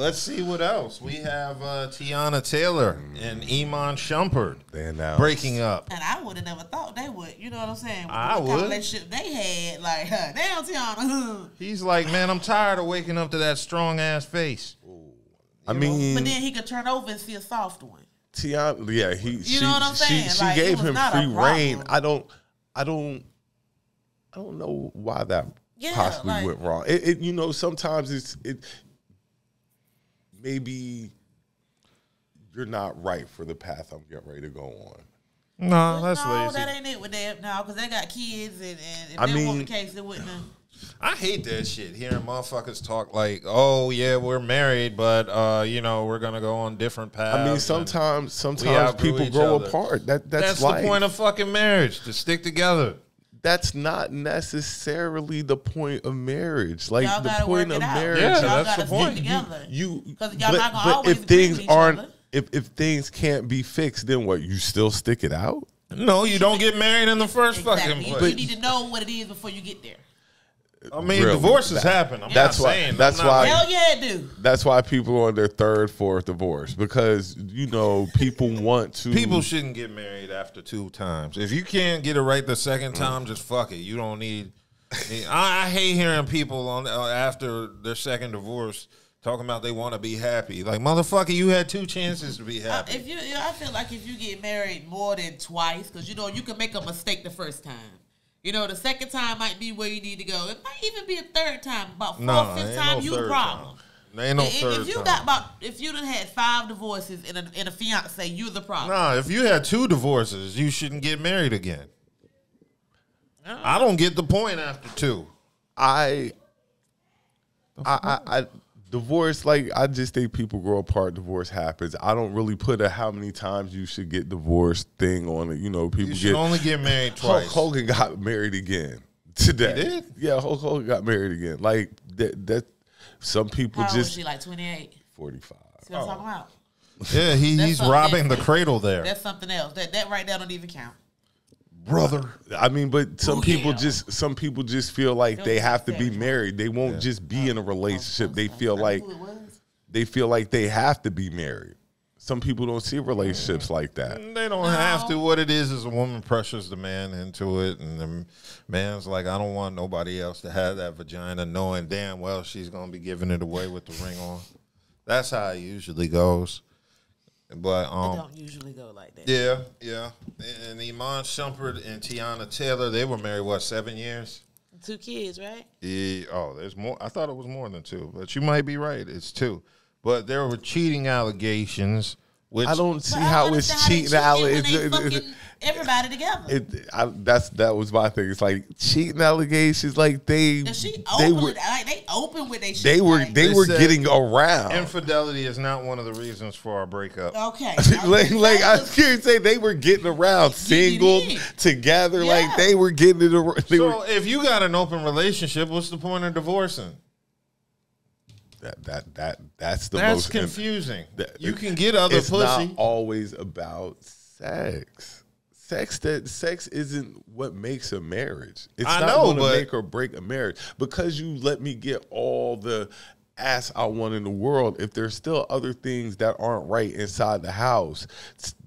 Let's see what else. We have Teyana Taylor and Iman Shumpert breaking up. And I would have never thought they would. You know what I'm saying? What kind of relationship they had. Like, damn, Teyana. He's like, man, I'm tired of waking up to that strong-ass face. I mean, but then he could turn over and see a soft one. Teyana, yeah, she know what I'm saying? She like, gave him free reign. I don't know why that possibly went wrong. You know, sometimes it's maybe you're not right for the path I'm getting ready to go on. No, that's lazy. That ain't it with them now because they got kids and if they want the case, they wouldn't have. I hate that shit, hearing motherfuckers talk like, oh, yeah, we're married, but, you know, we're going to go on different paths. I mean, sometimes people grow apart. That's the point of fucking marriage, to stick together. That's not necessarily the point of marriage. Like, the point of marriage. Yeah, that's the point. But if things aren't, if things can't be fixed, then what? You still stick it out? No, you don't get married in the first fucking place. You need to know what it is before you get there. I mean, really, divorces happen. That's why people are on their third, fourth divorce because, you know, people want to. People shouldn't get married after 2 times. If you can't get it right the second time, just fuck it. You don't need. I hate hearing people on after their second divorce talking about they want to be happy. Like, motherfucker, you had 2 chances to be happy. I feel like if you get married more than twice, because, you know, you can make a mistake the first time. You know, the second time might be where you need to go. It might even be a third time. About 4th time, you a problem. Ain't no third. If you got about, if you done had 5 divorces and a fiance, you the problem. Nah, if you had 2 divorces, you shouldn't get married again. I don't get the point after 2. I divorce, like, I just think people grow apart. Divorce happens. I don't really put a how many times you should get divorced thing on it. You know, people only get married twice. Hulk Hogan got married again today. He did? Yeah, Hulk Hogan got married again. Like, that some people how just. How old was she, like 28? 45. See what I'm talking about? Yeah, he's robbing the cradle there. That's something else. That right there don't even count. Brother, I mean, but some people just feel like they have to be married. They won't just be in a relationship. They feel like they have to be married. Some people don't see relationships like that. They don't have to. What it is a woman pressures the man into it, and the man's like, I don't want nobody else to have that vagina, knowing damn well she's gonna be giving it away with the ring on. That's how it usually goes. But it don't usually go like that. Yeah, yeah. And Iman Shumpert and Teyana Taylor, they were married, what, 7 years? 2 kids, right? Yeah. Oh, there's more. I thought it was more than 2, but you might be right. It's 2. But there were cheating allegations. Which I don't see how it's cheating allegations. Everybody together. That was my thing. It's like cheating allegations. Like they open with they shit. They were getting around. Infidelity is not one of the reasons for our breakup. Okay, like I can't say they were getting around, single together. Yeah. Like they were getting it around. So if you got an open relationship, what's the point of divorcing? That's most confusing. You can get other pussy. It's not always about sex. Sex isn't what makes a marriage. It's not going to make or break a marriage. Because you let me get all the ass I want in the world, if there's still other things that aren't right inside the house,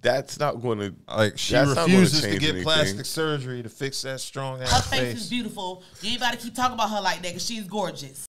that's not going to like. She refuses to get plastic surgery to fix that strong ass face. Her face is beautiful. You ain't about to keep talking about her like that because she's gorgeous.